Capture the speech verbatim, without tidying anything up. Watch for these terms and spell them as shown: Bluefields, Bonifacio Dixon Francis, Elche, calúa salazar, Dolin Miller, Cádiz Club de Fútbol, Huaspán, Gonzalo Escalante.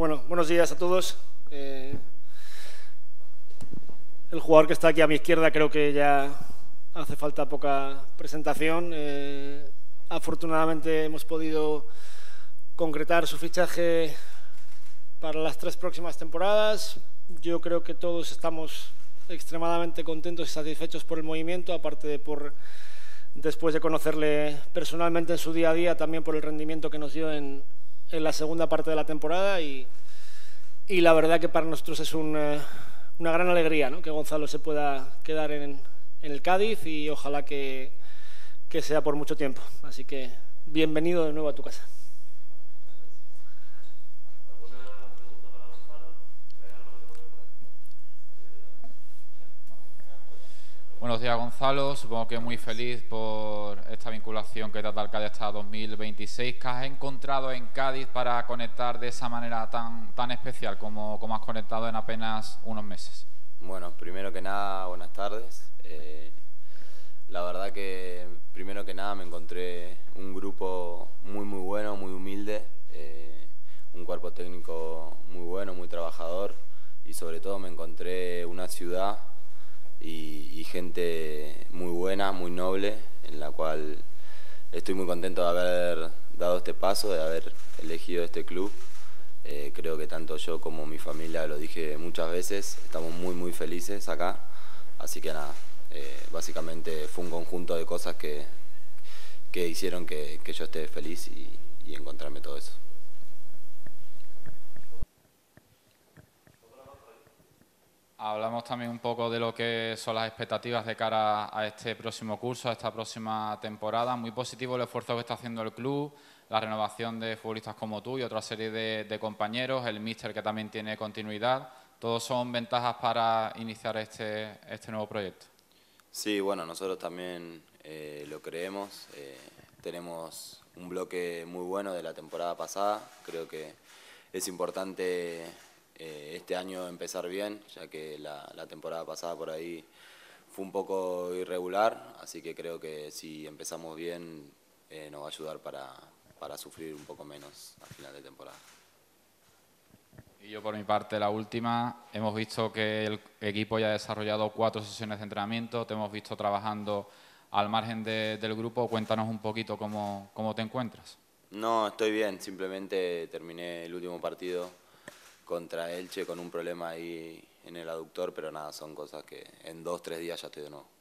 Bueno, buenos días a todos. Eh, el jugador que está aquí a mi izquierda creo que ya hace falta poca presentación. Eh, afortunadamente hemos podido concretar su fichaje para las tres próximas temporadas. Yo creo que todos estamos extremadamente contentos y satisfechos por el movimiento, aparte de por, después de conocerle personalmente en su día a día, también por el rendimiento que nos dio en, en la segunda parte de la temporada. Y, y la verdad que para nosotros es un, una gran alegría, ¿no?, que Gonzalo se pueda quedar en, en el Cádiz, y ojalá que, que sea por mucho tiempo. Así que bienvenido de nuevo a tu casa. Buenos días, Gonzalo. Supongo que muy feliz por esta vinculación que te ha dado el Cádiz hasta dos mil veintiséis. ¿Qué has encontrado en Cádiz para conectar de esa manera tan, tan especial como, como has conectado en apenas unos meses? Bueno, primero que nada, buenas tardes. Eh, la verdad que, primero que nada, me encontré un grupo muy, muy bueno, muy humilde, eh, un cuerpo técnico muy bueno, muy trabajador, y sobre todo me encontré una ciudad Y, y gente muy buena, muy noble, en la cual estoy muy contento de haber dado este paso, de haber elegido este club. Eh, creo que tanto yo como mi familia, lo dije muchas veces, estamos muy muy felices acá. Así que nada, eh, básicamente fue un conjunto de cosas que, que hicieron que, que yo esté feliz y, y encontrarme todo eso. Hablamos también un poco de lo que son las expectativas de cara a este próximo curso, a esta próxima temporada. Muy positivo el esfuerzo que está haciendo el club, la renovación de futbolistas como tú y otra serie de, de compañeros, el míster que también tiene continuidad. Todos son ventajas para iniciar este, este nuevo proyecto. Sí, bueno, nosotros también eh, lo creemos. Eh, tenemos un bloque muy bueno de la temporada pasada. Creo que es importante este año empezar bien, ya que la, la temporada pasada por ahí fue un poco irregular, así que creo que si empezamos bien eh, nos va a ayudar para, para sufrir un poco menos al final de temporada. Y yo por mi parte, la última, hemos visto que el equipo ya ha desarrollado cuatro sesiones de entrenamiento, te hemos visto trabajando al margen de, del grupo. Cuéntanos un poquito cómo, cómo te encuentras. No, estoy bien, simplemente terminé el último partido contra Elche con un problema ahí en el aductor, pero nada, son cosas que en dos, tres días ya estoy de nuevo.